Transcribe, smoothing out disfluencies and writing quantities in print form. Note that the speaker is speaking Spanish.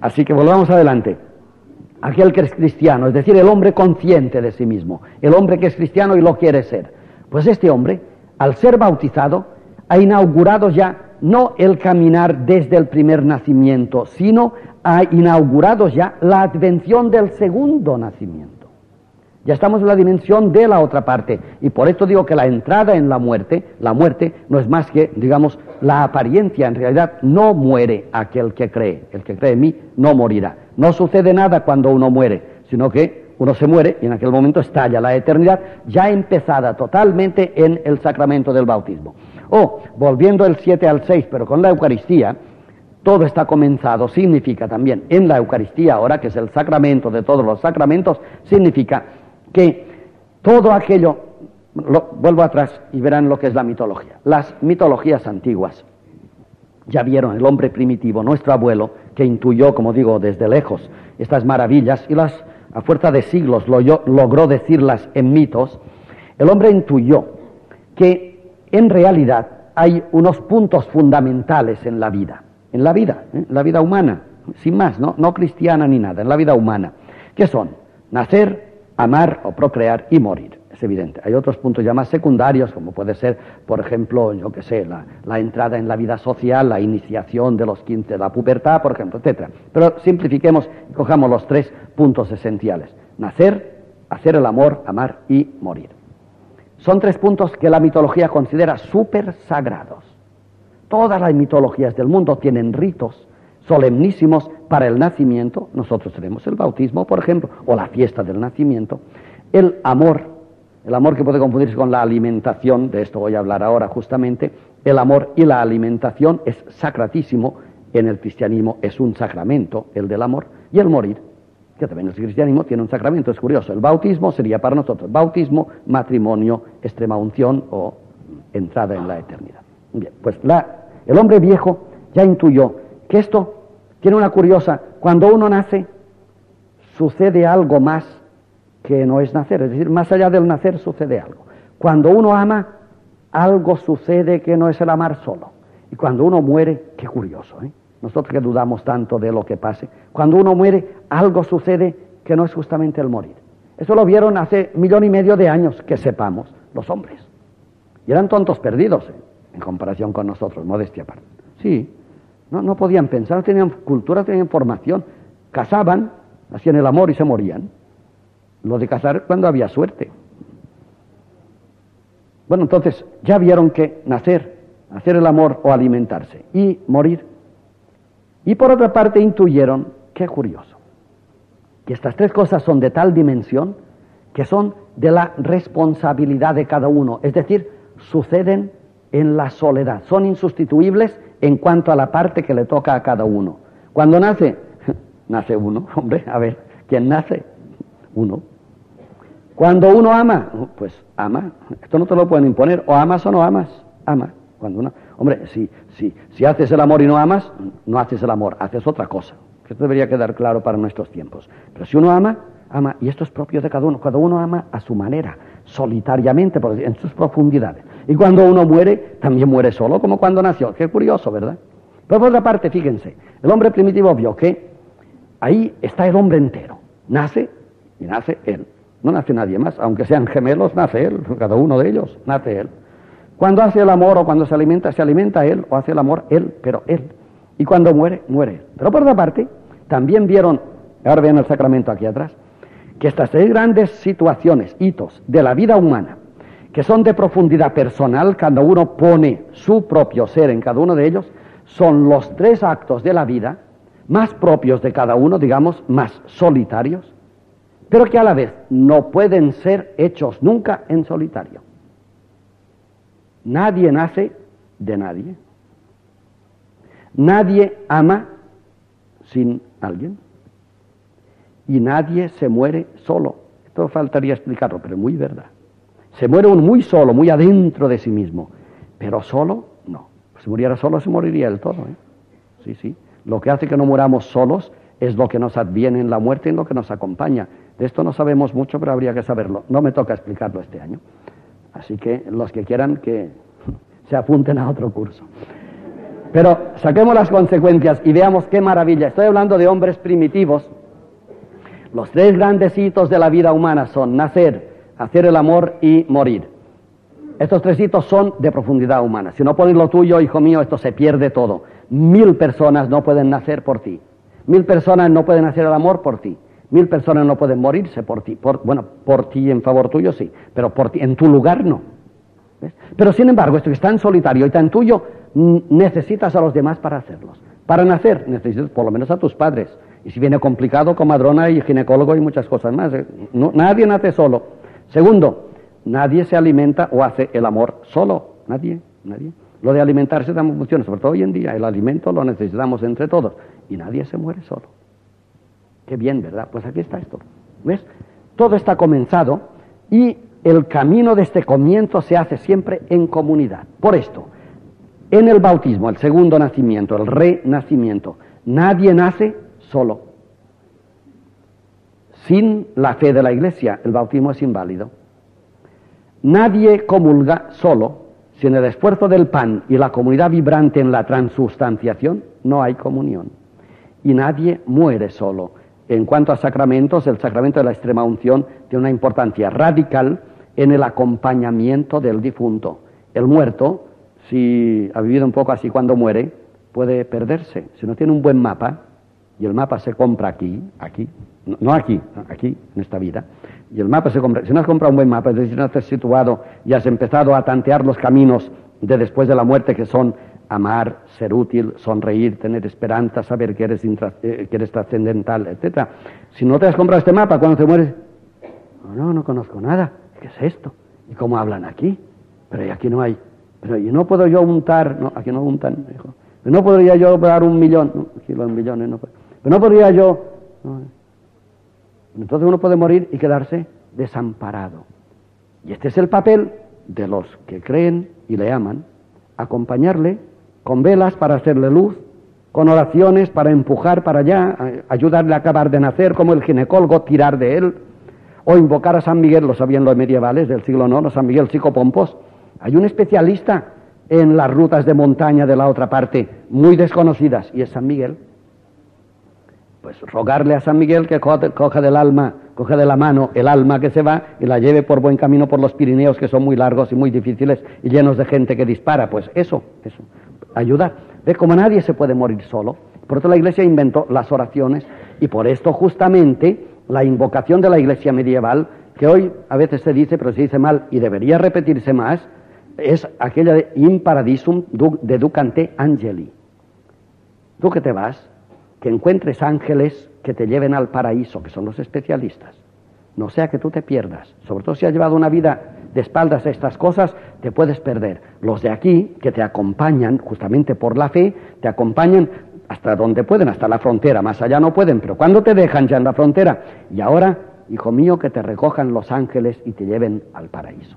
Así que volvamos adelante. Aquel que es cristiano, es decir, el hombre consciente de sí mismo, el hombre que es cristiano y lo quiere ser. Pues este hombre, al ser bautizado, ha inaugurado ya no el caminar desde el primer nacimiento, sino ha inaugurado ya la advención del segundo nacimiento. Ya estamos en la dimensión de la otra parte, y por esto digo que la entrada en la muerte no es más que, digamos, la apariencia. En realidad no muere aquel que cree. El que cree en mí no morirá. No sucede nada cuando uno muere, sino que uno se muere y en aquel momento estalla la eternidad, ya empezada totalmente en el sacramento del bautismo. Volviendo del 7 al 6, pero con la Eucaristía, todo está comenzado, significa también en la Eucaristía ahora, que es el sacramento de todos los sacramentos, significa que todo aquello, vuelvo atrás y verán lo que es la mitología. Las mitologías antiguas ya vieron el hombre primitivo, nuestro abuelo, que intuyó, como digo, desde lejos estas maravillas y las, a fuerza de siglos logró decirlas en mitos. El hombre intuyó que en realidad hay unos puntos fundamentales en la vida, ¿eh? La vida humana, sin más, no cristiana ni nada, en la vida humana, que son nacer, amar o procrear y morir. Es evidente. Hay otros puntos ya más secundarios, como puede ser, por ejemplo, yo que sé, la entrada en la vida social, la iniciación de los 15, la pubertad, por ejemplo, etcétera. Pero simplifiquemos y cojamos los tres puntos esenciales: nacer, hacer el amor, amar y morir. Son tres puntos que la mitología considera súper sagrados. Todas las mitologías del mundo tienen ritos solemnísimos para el nacimiento. Nosotros tenemos el bautismo, por ejemplo, o la fiesta del nacimiento, el amor que puede confundirse con la alimentación, de esto voy a hablar ahora justamente. El amor y la alimentación es sacratísimo, en el cristianismo es un sacramento, el del amor, y el morir, que también el cristianismo tiene un sacramento, es curioso. El bautismo sería para nosotros bautismo, matrimonio, extrema unción o entrada en la eternidad. Bien, pues el hombre viejo ya intuyó que esto tiene una curiosa, cuando uno nace, sucede algo más que no es nacer, es decir, más allá del nacer sucede algo. Cuando uno ama, algo sucede que no es el amar solo. Y cuando uno muere, qué curioso, ¿eh? Nosotros que dudamos tanto de lo que pase, cuando uno muere, algo sucede que no es justamente el morir. Eso lo vieron hace 1,5 millones de años, que sepamos, los hombres. Y eran tontos perdidos, ¿eh? En comparación con nosotros, modestia aparte. Sí. No podían pensar, no tenían cultura, no tenían formación. Casaban, hacían el amor y se morían. Lo de casar cuando había suerte. Bueno, entonces ya vieron que nacer, hacer el amor o alimentarse y morir. Y por otra parte intuyeron, qué curioso, que estas tres cosas son de tal dimensión que son de la responsabilidad de cada uno. Es decir, suceden en la soledad, son insustituibles en cuanto a la parte que le toca a cada uno. Cuando nace, nace uno, hombre, a ver, ¿quién nace? Uno. Cuando uno ama, pues ama, esto no te lo pueden imponer, o amas o no amas, ama. Cuando uno, hombre, si haces el amor y no amas, no haces el amor, haces otra cosa. Esto debería quedar claro para nuestros tiempos. Pero si uno ama, ama, y esto es propio de cada uno ama a su manera, solitariamente, en sus profundidades. Y cuando uno muere, también muere solo, como cuando nació. Qué curioso, ¿verdad? Pero por otra parte, fíjense, el hombre primitivo vio que ahí está el hombre entero. Nace y nace él. No nace nadie más, aunque sean gemelos, nace él. Cada uno de ellos nace él. Cuando hace el amor o cuando se alimenta él, o hace el amor él, pero él. Y cuando muere, muere él. Pero por otra parte, también vieron, ahora vean el sacramento aquí atrás, que estas tres grandes situaciones, hitos de la vida humana, que son de profundidad personal, cada uno pone su propio ser en cada uno de ellos, son los tres actos de la vida más propios de cada uno, digamos, más solitarios, pero que a la vez no pueden ser hechos nunca en solitario. Nadie nace de nadie. Nadie ama sin alguien. Y nadie se muere solo. Esto faltaría explicarlo, pero es muy verdad. Se muere un muy solo, muy adentro de sí mismo, pero solo no. Si muriera solo se moriría del todo, ¿eh? Sí. Lo que hace que no muramos solos es lo que nos adviene en la muerte y en lo que nos acompaña. De esto no sabemos mucho, pero habría que saberlo. No me toca explicarlo este año. Así que los que quieran que se apunten a otro curso. Pero saquemos las consecuencias y veamos qué maravilla. Estoy hablando de hombres primitivos. Los tres grandes hitos de la vida humana son nacer, hacer el amor y morir. Estos tres hitos son de profundidad humana. Si no pones lo tuyo, hijo mío, esto se pierde todo. 1000 personas no pueden nacer por ti. 1000 personas no pueden hacer el amor por ti. 1000 personas no pueden morirse por ti. Por ti en favor tuyo sí, pero por ti en tu lugar no. ¿Ves? Pero sin embargo, esto que es tan solitario y tan tuyo, necesitas a los demás para hacerlos. Para nacer necesitas por lo menos a tus padres. Y si viene complicado, comadrona y ginecólogo y muchas cosas más. No, nadie nace solo. Segundo, nadie se alimenta o hace el amor solo. Nadie. Lo de alimentarse también funciona, sobre todo hoy en día. El alimento lo necesitamos entre todos. Y nadie se muere solo. Qué bien, ¿verdad? Pues aquí está esto. ¿Ves? Todo está comenzado y el camino de este comienzo se hace siempre en comunidad. Por esto, en el bautismo, el segundo nacimiento, el renacimiento, nadie nace solo. Sin la fe de la Iglesia, el bautismo es inválido. Nadie comulga solo. Sin el esfuerzo del pan y la comunidad vibrante en la transustanciación, no hay comunión. Y nadie muere solo. En cuanto a sacramentos, el sacramento de la extrema unción tiene una importancia radical en el acompañamiento del difunto. El muerto, si ha vivido un poco así cuando muere, puede perderse. Si no tiene un buen mapa, y el mapa se compra aquí, en esta vida. Y el mapa se compra, si no has comprado un buen mapa, es decir, no te has situado y has empezado a tantear los caminos de después de la muerte, que son amar, ser útil, sonreír, tener esperanza, saber que eres trascendental, etcétera. Si no te has comprado este mapa, cuando te mueres, no conozco nada, ¿qué es esto? ¿Y cómo hablan aquí? Pero aquí no hay, pero ¿y no puedo yo untar? No, aquí no untan, hijo. ¿No podría yo dar 1.000.000? No, aquí los millones no puedo. Pero no podría yo. No. Entonces uno puede morir y quedarse desamparado. Y este es el papel de los que creen y le aman: acompañarle con velas para hacerle luz, con oraciones para empujar para allá, ayudarle a acabar de nacer, como el ginecólogo, tirar de él, o invocar a San Miguel. Lo sabían los medievales del siglo IX, San Miguel Psicopompos. Hay un especialista en las rutas de montaña de la otra parte, muy desconocidas, y es San Miguel. Pues rogarle a San Miguel que coja de la mano el alma que se va y la lleve por buen camino por los Pirineos, que son muy largos y muy difíciles y llenos de gente que dispara. Pues eso, ayudar. ¿Ves? Como nadie se puede morir solo, por eso la Iglesia inventó las oraciones, y por esto justamente la invocación de la Iglesia medieval, que hoy a veces se dice, pero se dice mal y debería repetirse más, es aquella de In Paradisum Deducante Angeli. Tú que te vas, que encuentres ángeles que te lleven al paraíso, que son los especialistas. No sea que tú te pierdas. Sobre todo si has llevado una vida de espaldas a estas cosas, te puedes perder. Los de aquí, que te acompañan, justamente por la fe, te acompañan hasta donde pueden, hasta la frontera. Más allá no pueden, pero cuando te dejan ya en la frontera. Y ahora, hijo mío, que te recojan los ángeles y te lleven al paraíso.